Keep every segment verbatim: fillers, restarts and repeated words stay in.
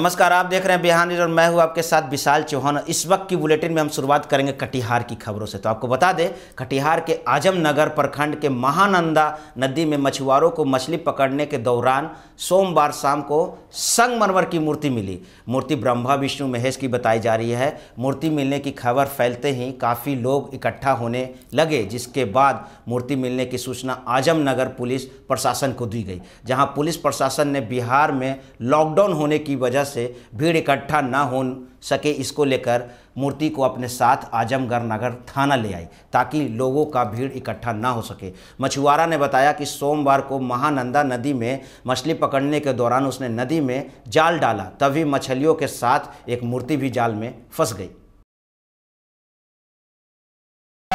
नमस्कार, आप देख रहे हैं बिहार न्यूज़ और मैं हूं आपके साथ विशाल चौहान। इस वक्त की बुलेटिन में हम शुरुआत करेंगे कटिहार की खबरों से। तो आपको बता दें, कटिहार के आजम नगर प्रखंड के महानंदा नदी में मछुआरों को मछली पकड़ने के दौरान सोमवार शाम को संगमरमर की मूर्ति मिली। मूर्ति ब्रह्मा विष्णु महेश की बताई जा रही है। मूर्ति मिलने की खबर फैलते ही काफ़ी लोग इकट्ठा होने लगे, जिसके बाद मूर्ति मिलने की सूचना आजम नगर पुलिस प्रशासन को दी गई, जहाँ पुलिस प्रशासन ने बिहार में लॉकडाउन होने की वजह से भीड़ इकट्ठा ना हो सके, इसको लेकर मूर्ति को अपने साथ आजमगढ़ नगर थाना ले आई ताकि लोगों का भीड़ इकट्ठा ना हो सके। मछुआरा ने बताया कि सोमवार को महानंदा नदी में मछली पकड़ने के दौरान उसने नदी में जाल डाला, तभी मछलियों के साथ एक मूर्ति भी जाल में फंस गई।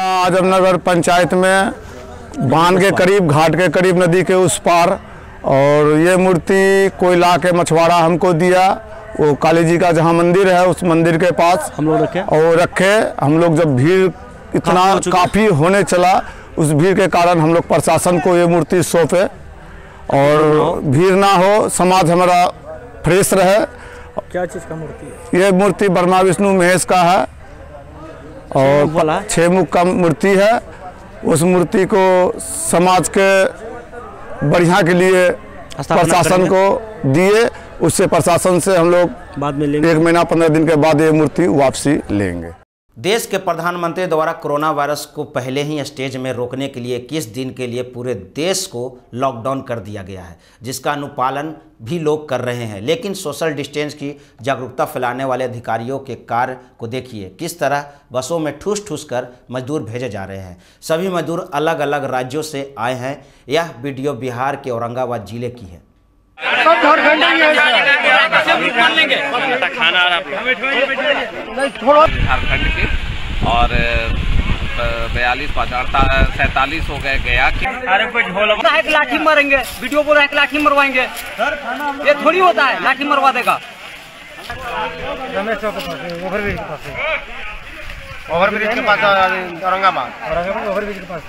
आजमनगर पंचायत में बांध के करीब, घाट के करीब, नदी के उस पार, और ये मूर्ति कोई ला के मछुआरा हमको दिया। वो काली जी का जहाँ मंदिर है उस मंदिर के पास हम लोग रखे और रखे हम लोग जब भीड़ इतना काफ़ी होने चला, उस भीड़ के कारण हम लोग प्रशासन को ये मूर्ति सौंपे और भीड़ ना हो, समाज हमारा फ्रेश रहे। क्या चीज़ का मूर्ति है? ये मूर्ति ब्रह्मा विष्णु महेश का है और छः मुख का मूर्ति है। उस मूर्ति को समाज के बढ़िया के लिए प्रशासन को दिए। उससे प्रशासन से हम लोग बाद में लेंगे, एक महीना पंद्रह दिन के बाद ये मूर्ति वापसी लेंगे। देश के प्रधानमंत्री द्वारा कोरोना वायरस को पहले ही स्टेज में रोकने के लिए इक्कीस दिन के लिए पूरे देश को लॉकडाउन कर दिया गया है, जिसका अनुपालन भी लोग कर रहे हैं। लेकिन सोशल डिस्टेंस की जागरूकता फैलाने वाले अधिकारियों के कार्य को देखिए, किस तरह बसों में ठूस ठूस कर मजदूर भेजे जा रहे हैं। सभी मजदूर अलग अलग राज्यों से आए हैं। यह वीडियो बिहार के औरंगाबाद जिले की है। झारखण्ड के और बयालीस सैतालीस हो गए गया कि एक लाठी मारेंगे, वीडियो बोला एक लाठी मरवाएंगे, ये थोड़ी होता है, लाठी मरवा देगा। ओवरब्रिज के पास औरंगाबाद ओवरब्रिज के पास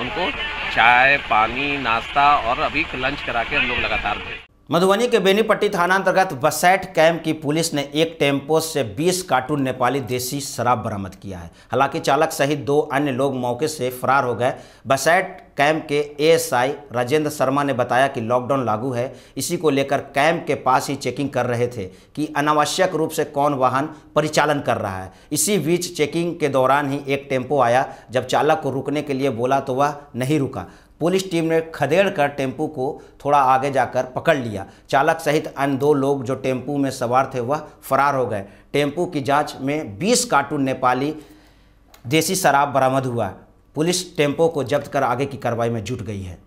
उनको चाय पानी नाश्ता और अभी लंच करा के हम लोग लगातार थे। मधुबनी के बेनीपट्टी थाना अंतर्गत बसैठ कैंप की पुलिस ने एक टेम्पो से बीस कार्टून नेपाली देसी शराब बरामद किया है। हालांकि चालक सहित दो अन्य लोग मौके से फरार हो गए। बसैठ कैंप के एएसआई राजेंद्र शर्मा ने बताया कि लॉकडाउन लागू है, इसी को लेकर कैंप के पास ही चेकिंग कर रहे थे कि अनावश्यक रूप से कौन वाहन परिचालन कर रहा है। इसी बीच चेकिंग के दौरान ही एक टेम्पो आया। जब चालक को रुकने के लिए बोला तो वह नहीं रुका। पुलिस टीम ने खदेड़ कर टेम्पो को थोड़ा आगे जाकर पकड़ लिया। चालक सहित अन्य दो लोग जो टेम्पो में सवार थे वह फरार हो गए। टेम्पो की जांच में बीस कार्टून नेपाली देसी शराब बरामद हुआ। पुलिस टेम्पो को जब्त कर आगे की कार्रवाई में जुट गई है।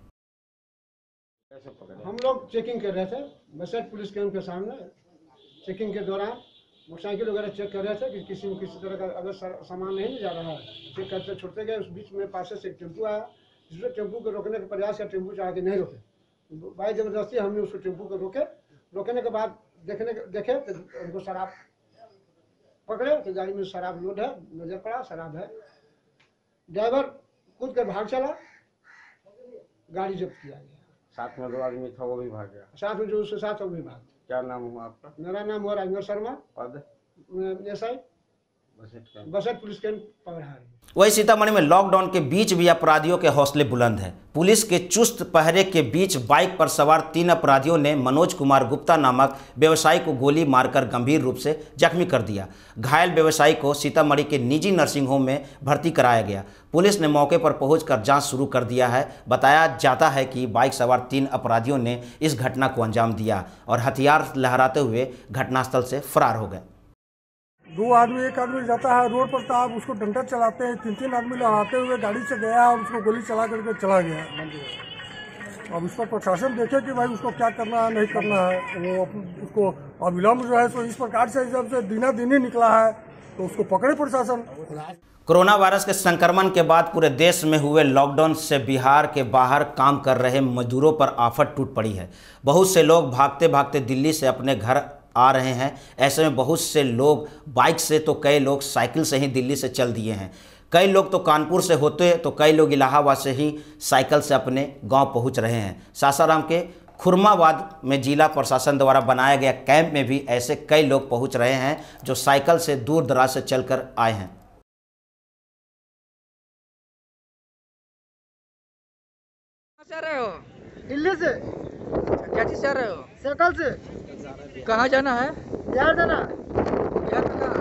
हम लोग चेकिंग कर रहे थे बसैठ पुलिस कैंप के सामने। चेकिंग के दौरान मोटरसाइकिल वगैरह चेक कर रहे थे कि किसी किसी तरह का अगर सामान नहीं जा रहा है। चेक करते छोड़ते गए, उस बीच में पास से एक टेम्पो आया। जिसमें टेम्पो को रोकने के प्रयास किया, टेम्पो चाह के नहीं रोके, बाई जबरदस्ती हमने उसको टेम्पो को रोके। रोकने के बाद देखने देखे तो उनको शराब पकड़े तो गाड़ी में शराब लोड है, नजर पड़ा शराब है। ड्राइवर कूद कर भाग चला, गाड़ी जब्त किया गया। साथ में दो आदमी था वो भी भाग गया, साथ में जो उसके साथ वो भी भाग। क्या नाम हुआ आपका? मेरा नाम हुआ राजेंद्र शर्मा, पद S I Basaith police camp Pagdar. वही सीतामढ़ी में लॉकडाउन के बीच भी अपराधियों के हौसले बुलंद हैं। पुलिस के चुस्त पहरे के बीच बाइक पर सवार तीन अपराधियों ने मनोज कुमार गुप्ता नामक व्यवसायी को गोली मारकर गंभीर रूप से जख्मी कर दिया। घायल व्यवसायी को सीतामढ़ी के निजी नर्सिंग होम में भर्ती कराया गया। पुलिस ने मौके पर पहुंचकर जांच शुरू कर दिया है। बताया जाता है कि बाइक सवार तीन अपराधियों ने इस घटना को अंजाम दिया और हथियार लहराते हुए घटनास्थल से फरार हो गए। दो आदमी, एक आदमी जाता है रोड पर तो आप उसको डंडा चलाते हैं, तीन तीन आदमी लहराते हुए गाड़ी से गया और उसको गोली चला करके चला गया। अब उस पर प्रशासन देखे कि भाई उसको क्या करना है, नहीं करना है। वो उसको अविलंब जो है तो इस प्रकार से जब से दिना दिन ही निकला है तो उसको पकड़े प्रशासन। कोरोना वायरस के संक्रमण के बाद पूरे देश में हुए लॉकडाउन से बिहार के बाहर काम कर रहे मजदूरों पर आफत टूट पड़ी है। बहुत से लोग भागते भागते दिल्ली से अपने घर आ रहे हैं। ऐसे में बहुत से लोग बाइक से, तो कई लोग साइकिल से ही दिल्ली से चल दिए हैं। कई लोग तो कानपुर से होते हैं, तो कई लोग इलाहाबाद से ही साइकिल से अपने गांव पहुंच रहे हैं। सासाराम के खुर्माबाद में जिला प्रशासन द्वारा बनाया गया कैंप में भी ऐसे कई लोग पहुंच रहे हैं जो साइकिल से दूर दराज से चलकर आए हैं। जा रहे हो? दिल्ली से। क्या चीज जा रहे हो? साइकिल से। कहाँ जाना है? बिहार जाना। बिहार का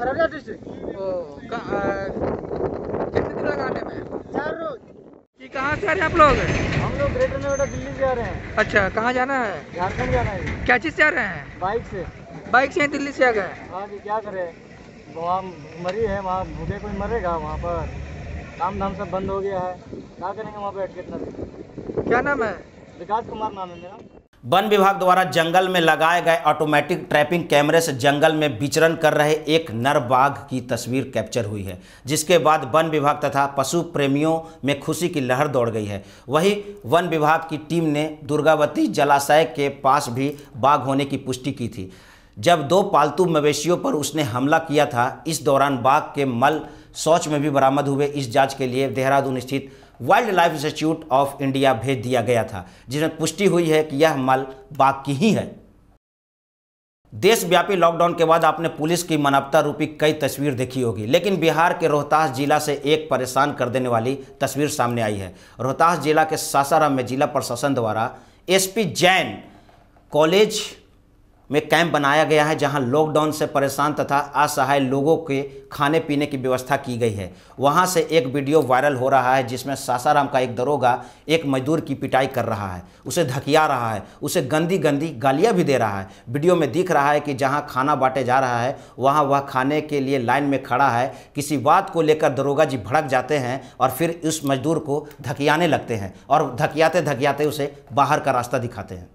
औरंगाबाद डिस्ट्रिक्ट। ओ कितने दिन लगा आने में? चार रोज। कि कहाँ से आ रहे हैं आप लोग? हम लोग ग्रेटर नोएडा दिल्ली से आ रहे हैं। अच्छा, कहाँ जाना है? झारखण्ड जाना है। क्या चीज से आ रहे हैं? बाइक से। बाइक से दिल्ली से आ गए? हाँ जी, क्या करे, वहाँ मरी है, वहाँ भूखे कोई मरेगा, वहाँ पर काम धाम सब बंद हो गया है, क्या करेंगे वहाँ पे अटके इतना। क्या नाम है? विकास कुमार नाम है मेरा। वन विभाग द्वारा जंगल में लगाए गए ऑटोमेटिक ट्रैपिंग कैमरे से जंगल में विचरण कर रहे एक नर बाघ की तस्वीर कैप्चर हुई है, जिसके बाद वन विभाग तथा पशु प्रेमियों में खुशी की लहर दौड़ गई है। वहीं वन विभाग की टीम ने दुर्गावती जलाशय के पास भी बाघ होने की पुष्टि की थी, जब दो पालतू मवेशियों पर उसने हमला किया था। इस दौरान बाघ के मल शौच में भी बरामद हुए। इस जांच के लिए देहरादून स्थित wild life institute of India भेज दिया गया था, जिसमें पुष्टि हुई है कि यह मल बाघ की ही है। देशव्यापी लॉकडाउन के बाद आपने पुलिस की मानवता रूपी कई तस्वीर देखी होगी, लेकिन बिहार के रोहतास जिला से एक परेशान कर देने वाली तस्वीर सामने आई है। रोहतास जिला के सासाराम में जिला प्रशासन द्वारा एस जैन कॉलेज में कैंप बनाया गया है, जहां लॉकडाउन से परेशान तथा असहाय लोगों के खाने पीने की व्यवस्था की गई है। वहां से एक वीडियो वायरल हो रहा है, जिसमें सासाराम का एक दरोगा एक मजदूर की पिटाई कर रहा है, उसे धकिया रहा है, उसे गंदी गंदी गालियां भी दे रहा है। वीडियो में दिख रहा है कि जहां खाना बांटे जा रहा है, वहाँ वह खाने के लिए लाइन में खड़ा है। किसी बात को लेकर दरोगा जी भड़क जाते हैं और फिर उस मजदूर को धकियाने लगते हैं और धकियाते धकियाते उसे बाहर का रास्ता दिखाते हैं।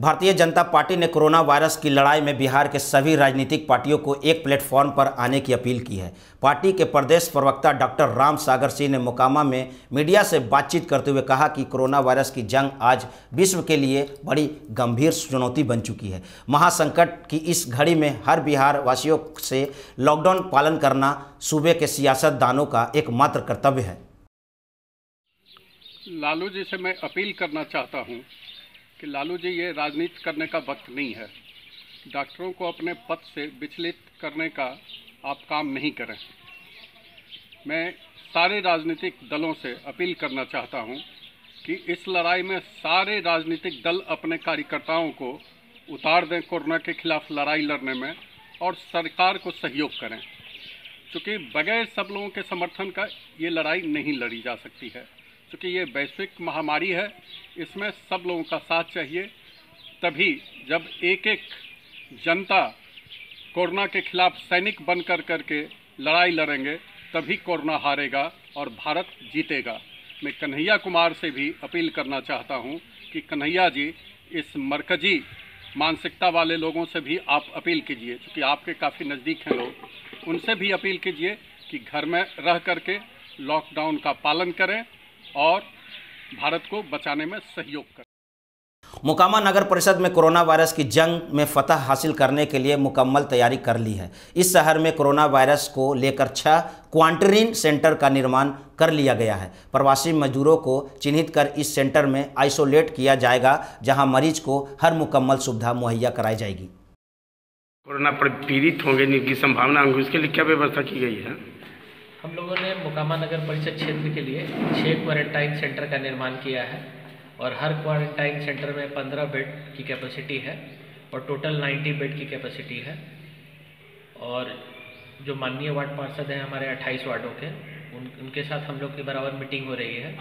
भारतीय जनता पार्टी ने कोरोना वायरस की लड़ाई में बिहार के सभी राजनीतिक पार्टियों को एक प्लेटफॉर्म पर आने की अपील की है। पार्टी के प्रदेश प्रवक्ता डॉक्टर राम सागर सिंह ने मोकामा में मीडिया से बातचीत करते हुए कहा कि कोरोना वायरस की जंग आज विश्व के लिए बड़ी गंभीर चुनौती बन चुकी है। महासंकट की इस घड़ी में हर बिहार वासियों से लॉकडाउन पालन करना सूबे के सियासतदानों का एकमात्र कर्तव्य है। लालू जी से मैं अपील करना चाहता हूँ कि लालू जी, ये राजनीति करने का वक्त नहीं है। डॉक्टरों को अपने पद से विचलित करने का आप काम नहीं करें। मैं सारे राजनीतिक दलों से अपील करना चाहता हूं कि इस लड़ाई में सारे राजनीतिक दल अपने कार्यकर्ताओं को उतार दें कोरोना के खिलाफ लड़ाई लड़ने में, और सरकार को सहयोग करें, क्योंकि बगैर सब लोगों के समर्थन का ये लड़ाई नहीं लड़ी जा सकती है। क्योंकि ये वैश्विक महामारी है, इसमें सब लोगों का साथ चाहिए। तभी जब एक एक जनता कोरोना के खिलाफ सैनिक बनकर करके लड़ाई लड़ेंगे, तभी कोरोना हारेगा और भारत जीतेगा। मैं कन्हैया कुमार से भी अपील करना चाहता हूं कि कन्हैया जी, इस मरकजी मानसिकता वाले लोगों से भी आप अपील कीजिए, क्योंकि आपके काफ़ी नज़दीक हैं लोग। उनसे भी अपील कीजिए कि घर में रह करके लॉकडाउन का पालन करें और भारत को बचाने में सहयोग करें। मोकामा नगर परिषद में कोरोना वायरस की जंग में फतह हासिल करने के लिए मुकम्मल तैयारी कर ली है। इस शहर में कोरोना वायरस को लेकर छह क्वारंटीन सेंटर का निर्माण कर लिया गया है। प्रवासी मजदूरों को चिन्हित कर इस सेंटर में आइसोलेट किया जाएगा, जहां मरीज को हर मुकम्मल सुविधा मुहैया कराई जाएगी। कोरोना पर पीड़ित होंगे जिनकी संभावना होगी, उसके लिए क्या व्यवस्था की गई है? हम लोगों ने मोकामा नगर परिषद क्षेत्र के लिए छः क्वारंटाइन सेंटर का निर्माण किया है और हर क्वारंटाइन सेंटर में पंद्रह बेड की कैपेसिटी है और टोटल नब्बे बेड की कैपेसिटी है। और जो माननीय वार्ड पार्षद हैं हमारे अट्ठाईस वार्डों के, उन उनके साथ हम लोग की बराबर मीटिंग हो रही है,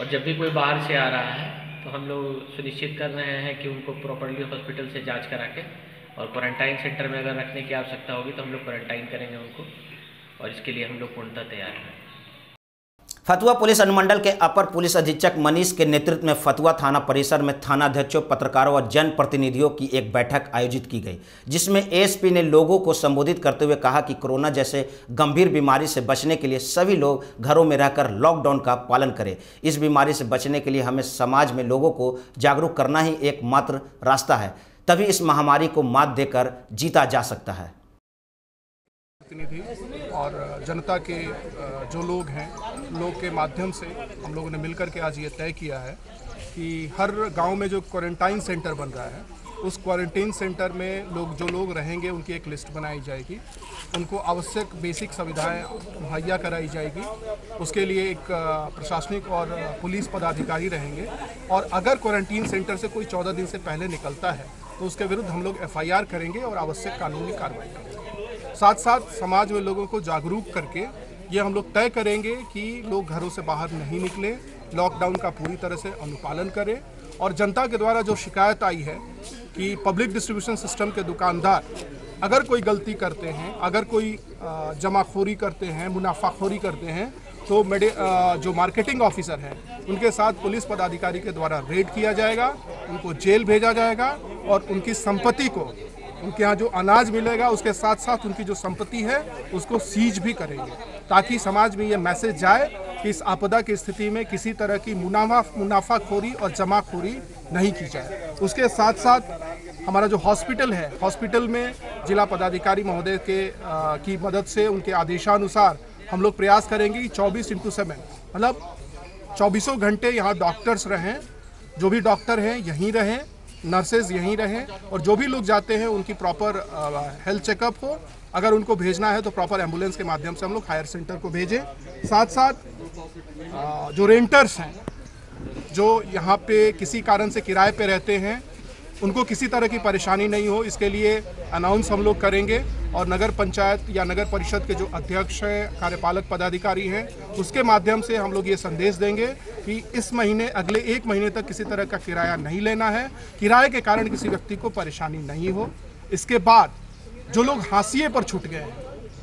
और जब भी कोई बाहर से आ रहा है तो हम लोग सुनिश्चित कर रहे हैं कि उनको प्रॉपरली हॉस्पिटल से जाँच करा के, और क्वारंटाइन सेंटर में अगर रखने की आवश्यकता होगी तो हम लोग क्वारंटाइन करेंगे उनको, और इसके लिए हम लोग पूर्णतः तैयार हैं। फतुआ पुलिस अनुमंडल के अपर पुलिस अधीक्षक मनीष के नेतृत्व में फतुआ थाना परिसर में थानाध्यक्षों, पत्रकारों और जनप्रतिनिधियों की एक बैठक आयोजित की गई, जिसमें एएसपी ने लोगों को संबोधित करते हुए कहा कि कोरोना जैसे गंभीर बीमारी से बचने के लिए सभी लोग घरों में रहकर लॉकडाउन का पालन करें। इस बीमारी से बचने के लिए हमें समाज में लोगों को जागरूक करना ही एकमात्र रास्ता है, तभी इस महामारी को मात देकर जीता जा सकता है। जनप्रतिनिधि और जनता के जो लोग हैं, लोग के माध्यम से हम लोगों ने मिलकर के आज ये तय किया है कि हर गांव में जो क्वारंटाइन सेंटर बन रहा है, उस क्वारंटीन सेंटर में लोग जो लोग रहेंगे उनकी एक लिस्ट बनाई जाएगी, उनको आवश्यक बेसिक सुविधाएं मुहैया कराई जाएगी। उसके लिए एक प्रशासनिक और पुलिस पदाधिकारी रहेंगे और अगर क्वारंटीन सेंटर से कोई चौदह दिन से पहले निकलता है तो उसके विरुद्ध हम लोग एफ आई आर करेंगे और आवश्यक कानूनी कार्रवाई करेंगे। साथ साथ समाज में लोगों को जागरूक करके ये हम लोग तय करेंगे कि लोग घरों से बाहर नहीं निकलें, लॉकडाउन का पूरी तरह से अनुपालन करें और जनता के द्वारा जो शिकायत आई है कि पब्लिक डिस्ट्रीब्यूशन सिस्टम के दुकानदार अगर कोई गलती करते हैं, अगर कोई जमाखोरी करते हैं, मुनाफाखोरी करते हैं तो मेडे जो मार्केटिंग ऑफिसर हैं उनके साथ पुलिस पदाधिकारी के द्वारा रेड किया जाएगा, उनको जेल भेजा जाएगा और उनकी संपत्ति को, उनके यहाँ जो अनाज मिलेगा उसके साथ साथ उनकी जो संपत्ति है उसको सीज भी करेंगे, ताकि समाज में ये मैसेज जाए कि इस आपदा की स्थिति में किसी तरह की मुनाफा मुनाफाखोरी और जमाखोरी नहीं की जाए। उसके साथ साथ हमारा जो हॉस्पिटल है, हॉस्पिटल में जिला पदाधिकारी महोदय के आ, की मदद से उनके आदेशानुसार हम लोग प्रयास करेंगे कि चौबीस इंटू सेवन मतलब चौबीसों घंटे यहाँ डॉक्टर्स रहें, जो भी डॉक्टर हैं यहीं रहें, नर्सेज यहीं रहें और जो भी लोग जाते हैं उनकी प्रॉपर हेल्थ चेकअप हो, अगर उनको भेजना है तो प्रॉपर एम्बुलेंस के माध्यम से हम लोग हायर सेंटर को भेजें। साथ साथ जो रेंटर्स हैं, जो यहाँ पे किसी कारण से किराए पे रहते हैं, उनको किसी तरह की परेशानी नहीं हो, इसके लिए अनाउंस हम लोग करेंगे और नगर पंचायत या नगर परिषद के जो अध्यक्ष हैं, कार्यपालक पदाधिकारी हैं, उसके माध्यम से हम लोग ये संदेश देंगे कि इस महीने, अगले एक महीने तक किसी तरह का किराया नहीं लेना है, किराए के कारण किसी व्यक्ति को परेशानी नहीं हो। इसके बाद जो लोग हाशिए पर छूट गए हैं,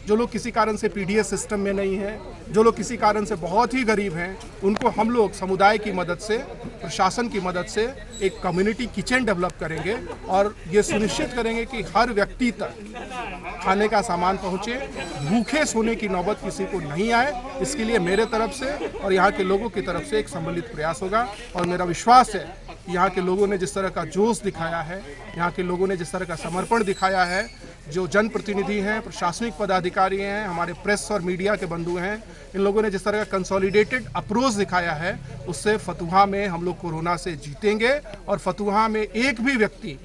जो लोग किसी कारण से पी डी एस सिस्टम में नहीं हैं, जो लोग किसी कारण से बहुत ही गरीब हैं, उनको हम लोग समुदाय की मदद से, प्रशासन की मदद से एक कम्युनिटी किचन डेवलप करेंगे और ये सुनिश्चित करेंगे कि हर व्यक्ति तक खाने का सामान पहुंचे, भूखे सोने की नौबत किसी को नहीं आए। इसके लिए मेरे तरफ से और यहाँ के लोगों की तरफ से एक सम्मिलित प्रयास होगा और मेरा विश्वास है कि यहाँ के लोगों ने जिस तरह का जोश दिखाया है, यहाँ के लोगों ने जिस तरह का समर्पण दिखाया है, जो जनप्रतिनिधि हैं, प्रशासनिक पदाधिकारी हैं, हमारे प्रेस और मीडिया के बंधु हैं, इन लोगों ने जिस तरह का कंसोलिडेटेड अप्रोच दिखाया है, उससे फतुआ में हम लोग कोरोना से जीतेंगे और फतुआ में एक भी व्यक्ति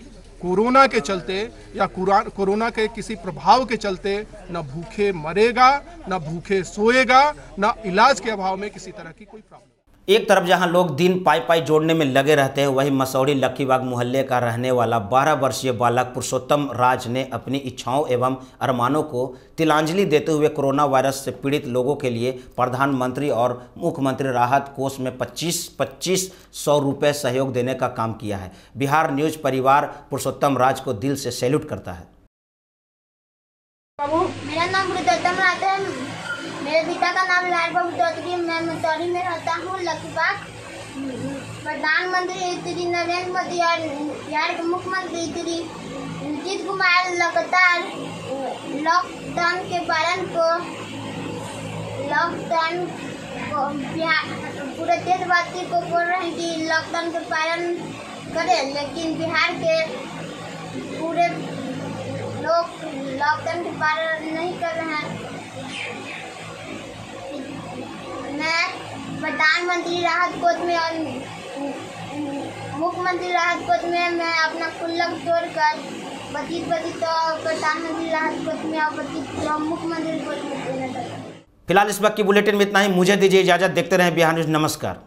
कोरोना के चलते या कोरोना के किसी प्रभाव के चलते न भूखे मरेगा, न भूखे सोएगा, न इलाज के अभाव में किसी तरह की कोई प्रॉब्लम। एक तरफ जहां लोग दिन पाई पाई जोड़ने में लगे रहते हैं, वहीं मसौढ़ी लक्खीबाग मोहल्ले का रहने वाला बारह वर्षीय बालक पुरुषोत्तम राज ने अपनी इच्छाओं एवं अरमानों को तिलांजलि देते हुए कोरोना वायरस से पीड़ित लोगों के लिए प्रधानमंत्री और मुख्यमंत्री राहत कोष में पच्चीस पच्चीस सौ रुपये सहयोग देने का काम किया है। बिहार न्यूज परिवार पुरुषोत्तम राज को दिल से सैल्यूट करता है। मेरा नाम पुरुषोत्तम राज है, मेरे पिता का नाम यारबबू चौधरी, मैं मसौढ़ी में रहता हूँ लक्खीबाग। प्रधानमंत्री श्री नरेंद्र मोदी और बिहार के मुख्यमंत्री श्री नीतीश कुमार लगातार लॉकडाउन के कारण को लॉकडाउन को बिहार पूरे देशवासी को बोल रहे हैं कि लॉकडाउन के पालन करें, लेकिन बिहार के पूरे लोग लॉकडाउन के पालन नहीं कर रहे हैं। मैं प्रधानमंत्री राहत कोष में और मुख्यमंत्री राहत कोष में मैं अपना कुल्लक जोड़कर पच्चीस पच्चीस सौ प्रधानमंत्री राहत कोष में और पच्चीस सौ मुख्यमंत्री कोष में देना चाहता हूँ। फिलहाल इस वक्त की बुलेटिन में इतना ही, मुझे दीजिए इजाजत, देखते रहें बिहार न्यूज़। नमस्कार।